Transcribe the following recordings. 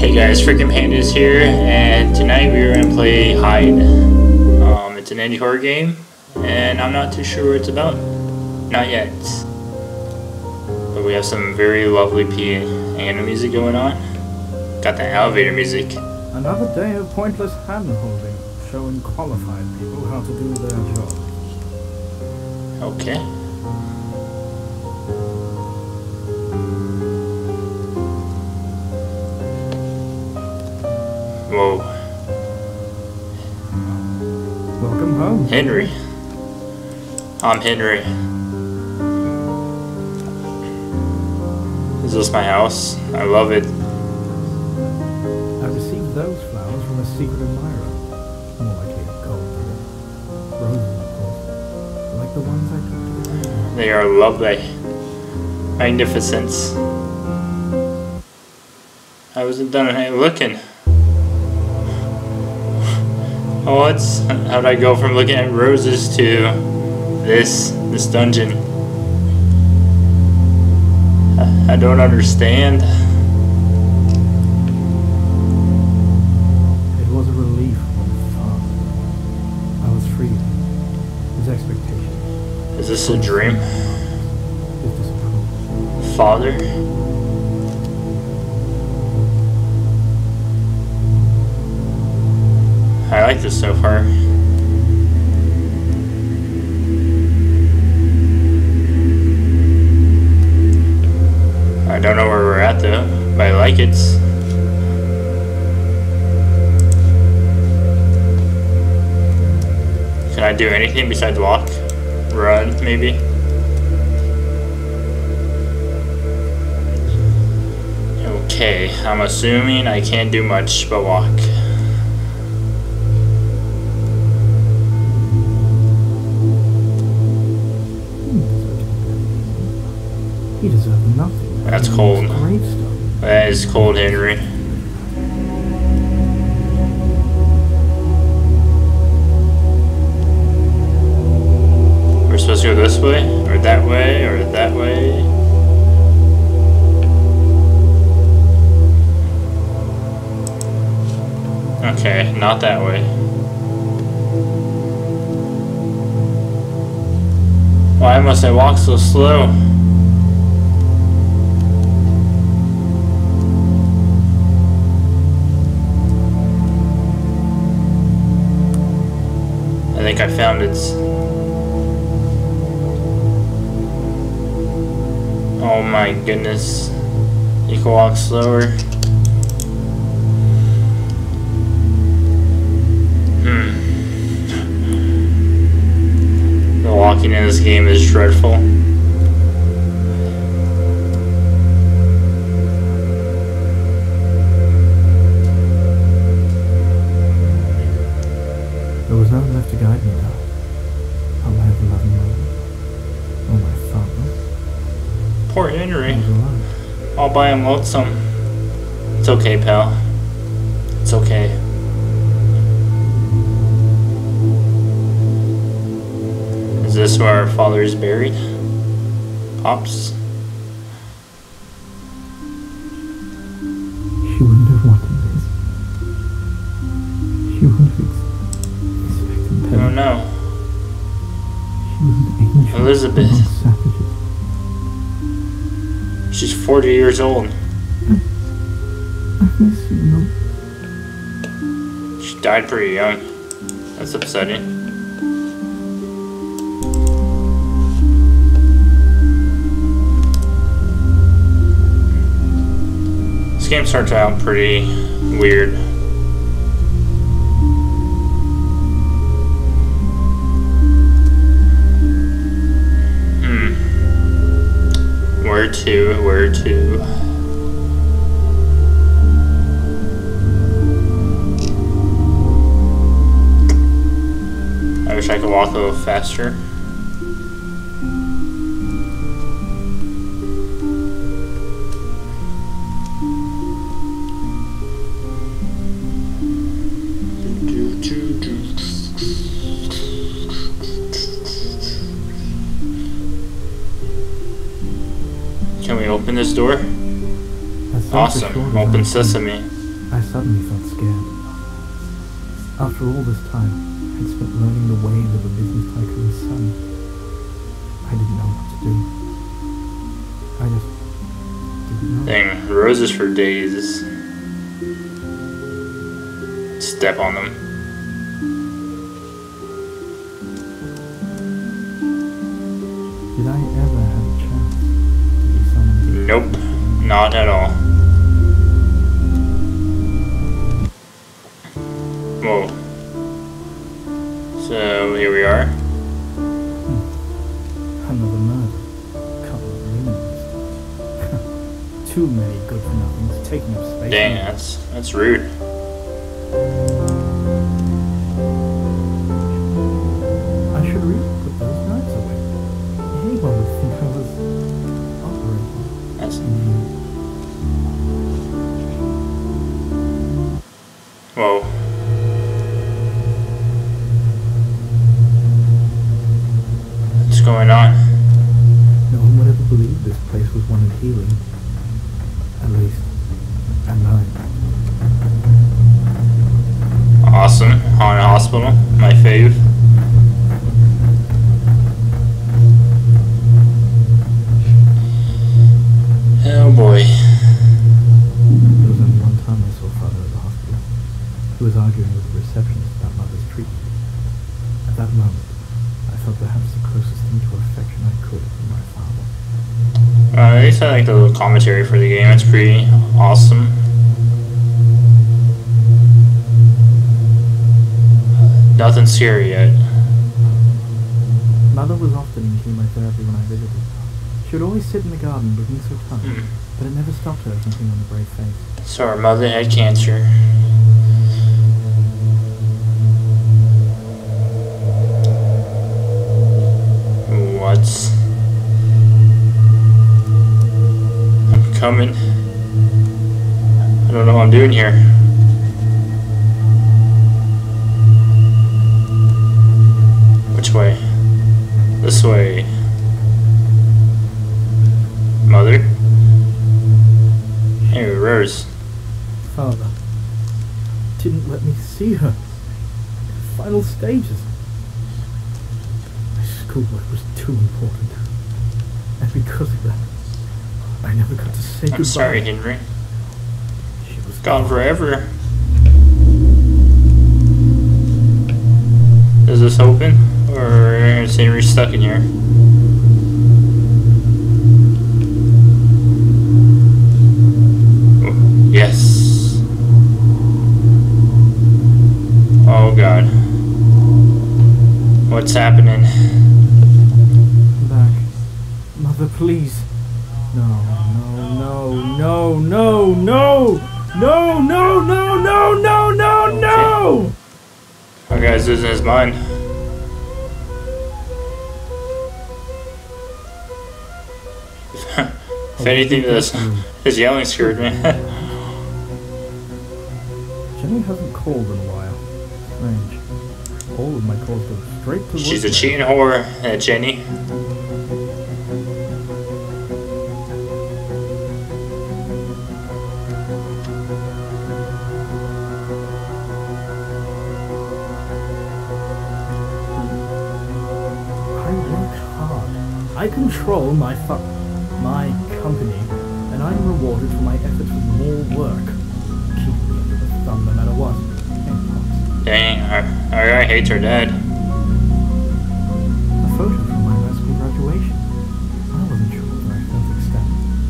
Hey guys, Freakin' Pandas here, and tonight we are going to play HIDE. It's an indie horror game, and I'm not too sure what it's about. Not yet. But we have some very lovely piano music going on. Got the elevator music. Another day of pointless hand-holding, showing qualified people how to do their job. Okay. Whoa. Welcome home, Henry. I'm Henry. Is this my house? I love it. I received those flowers from a secret admirer. More likely a gold digger. Roses, of course. Like the ones I took today. They are lovely. Magnificence. I wasn't done looking. Oh, how'd I go from looking at roses to this dungeon? I don't understand. It was a relief when I was free from his expectations. Is this a dream? Father? I like this so far. I don't know where we're at though, but I like it. Can I do anything besides walk? Run, maybe? Okay, I'm assuming I can't do much but walk. He deserved nothing. That's cold. That is cold, Henry. We're supposed to go this way, or that way, or that way. Okay, not that way. Why must I walk so slow? I think I found it. Oh my goodness. You can walk slower. The walking in this game is dreadful. No one left to guide me now. Oh, my loving mother. Oh, my father. Poor Henry. All by him lonesome. It's okay, pal. It's okay. Is this where our father is buried? Pops? She wouldn't have wanted this. She wouldn't have No. Elizabeth. She's 40 years old. She died pretty young. That's upsetting. This game starts out pretty weird. Where to? I wish I could walk a little faster. Can we open this door? Awesome. Open sesame. I suddenly felt scared. After all this time, I'd spent learning the ways of a business tycoon's son. I didn't know what to do. I just didn't know. Dang, roses for days. Step on them. Did I ever have a chance to be someone? Nope, not at all. Whoa. So here we are. Another murder. Couple of rooms. Too many good for nothings taking up space. Dang, that's rude. I should read. Well, I was operating. That's new. Whoa. What's going on? No one would ever believe this place was one of healing. At least, at night. Awesome. Haunted hospital. My fave. Oh boy. There was only one time I saw Father at the hospital. He was arguing with the receptionist about Mother's treatment. At that moment, I felt perhaps the closest thing to affection I could from my father. At least I like the little commentary for the game. It's pretty awesome. Nothing scary yet. Mother was often in chemotherapy when I visited. She would always sit in the garden looking so tough, but it never stopped her from being on the brave face. So her mother had cancer. What? I'm coming. I don't know what I'm doing here. Which way? This way. Mother? Hey, Rose. Father didn't let me see her. Final stages. My schoolwork was too important. And because of that, I never got to say goodbye. I'm sorry, Henry. She was gone forever. Is this open? Or is Henry stuck in here? Yes. Oh God. What's happening? Back. Mother, please. No. That guy's losing his mind. If anything, this yelling scared me. Jenny hasn't called in a while. Strange. All of my calls go straight to the She's a cheating whore, Jenny. I work hard. I control my company, and I'm rewarded for my efforts with more work. No matter what. Dang, I hate her dad. A photo from my high school graduation. I wasn't sure whether I felt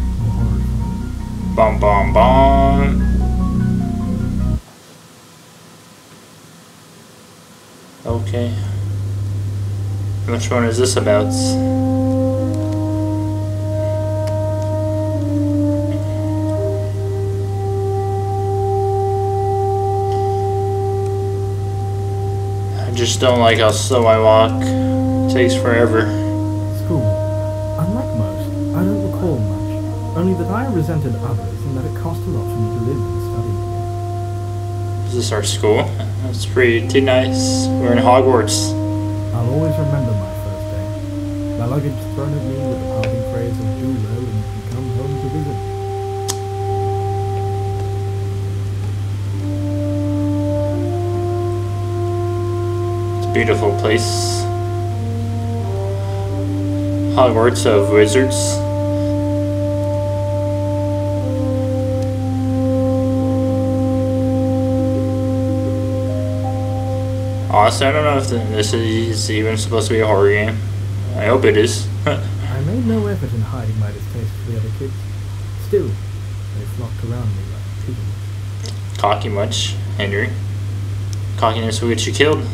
ecstatic or horrified. Bom bom bom. Okay. Which one is this about? I just don't like how slow I walk. It takes forever. School. Unlike most, I don't recall much. Only that I resented others and that it cost a lot for me to live and study. Is this our school? That's pretty nice. We're in Hogwarts. I'll always remember my first day. My luggage thrown at me with a parting phrase of do low and you can come home to visit. beautiful place. Hogwarts of Wizards. Honestly, I don't know if this is even supposed to be a horror game. I hope it is. I made no effort in hiding my distaste for the other kids. Still, they flocked around me like people. Cocky much, Henry. Cockiness will get you killed.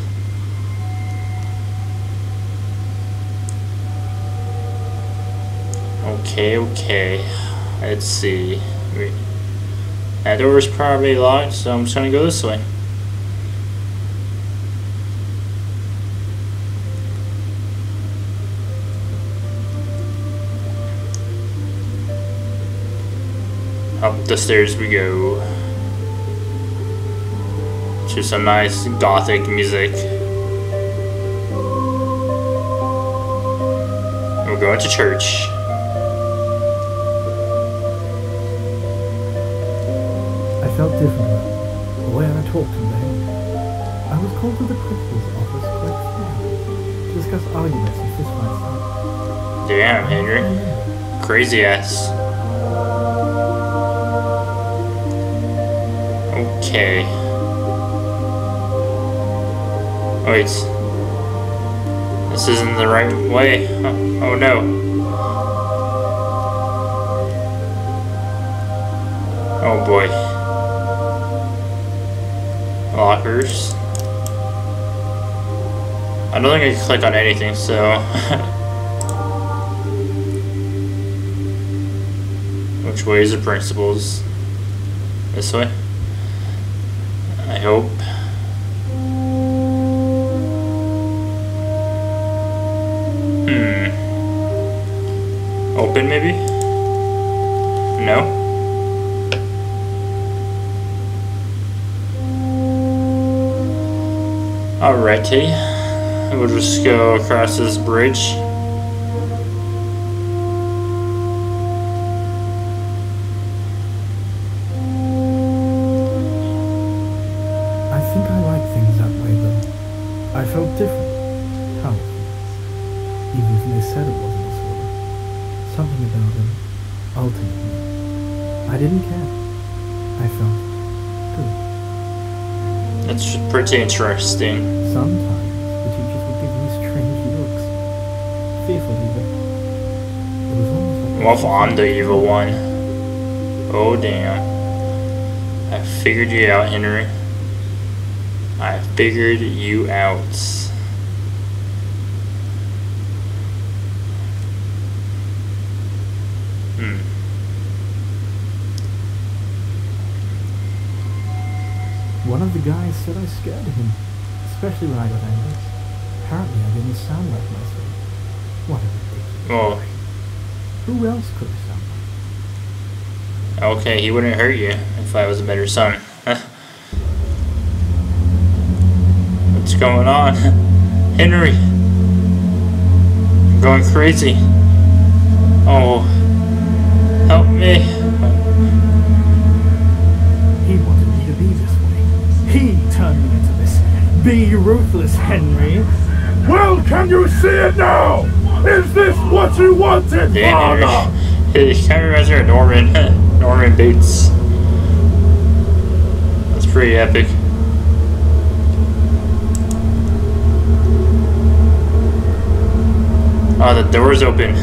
Okay, okay. Let's see. That door is probably locked, so I'm just gonna go this way. Up the stairs we go to some nice gothic music. We're going to church. I felt different the way I talked to them. I was called to the principal's office quite soon to discuss arguments and fistfights. Damn, Henry. Crazy ass. Okay. Wait. This isn't the right way. Oh no. Oh boy. Lockers. I don't think I can click on anything, so. Which way is the principal's? This way? I hope. Open maybe? No? Alrighty. We'll just go across this bridge. Different. How? Even if they said it wasn't this order. Something about him altered me. I didn't care. I felt good. That's pretty interesting. Sometimes the teachers would give me strange looks. Fearful even. It was almost like... Well, if I'm the evil one. Oh, damn. I figured you out, Henry. I figured you out. One of the guys said I scared him, especially when I got angry. Apparently I didn't sound like myself. What a ridiculous story. Who else could have sounded like? Okay, he wouldn't hurt you if I was a better son. What's going on? Henry! I'm going crazy. Oh, help me. He wanted me to be this way. He turned me into this. Be ruthless, Henry. Well, can you see it now? Is this what you wanted, father? Hey, kind of reminds me of Norman Bates. That's pretty epic. Oh, the door's open.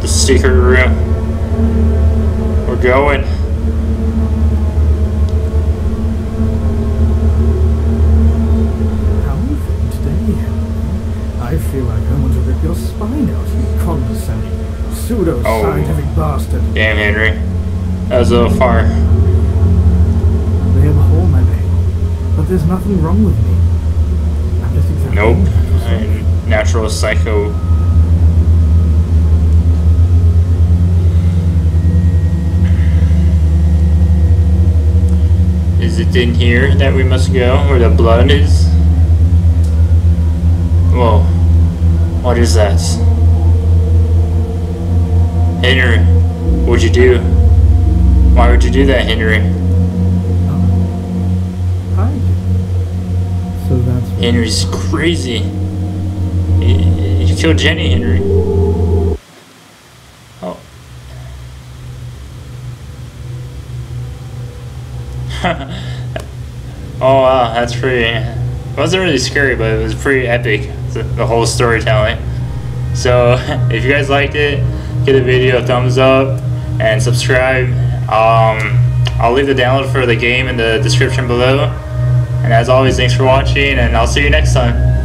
The secret room. We're going. How are you feeling today? I feel like I want to rip your spine out, you condescending, pseudo-scientific bastard. Damn, Henry. That was a little far. They have a hole, my baby. But there's nothing wrong with me. I'm just exactly... Nope. I'm natural psycho... Is it in here that we must go, where the blood is? Whoa. What is that? Henry, what'd you do? Why would you do that, Henry? I did. So that's Henry's crazy. He killed Jenny, Henry. Oh. Oh wow, that's pretty. It wasn't really scary, but it was pretty epic. The whole storytelling. So if you guys liked it, give the video a thumbs up and subscribe. I'll leave the download for the game in the description below. And as always, thanks for watching, and I'll see you next time.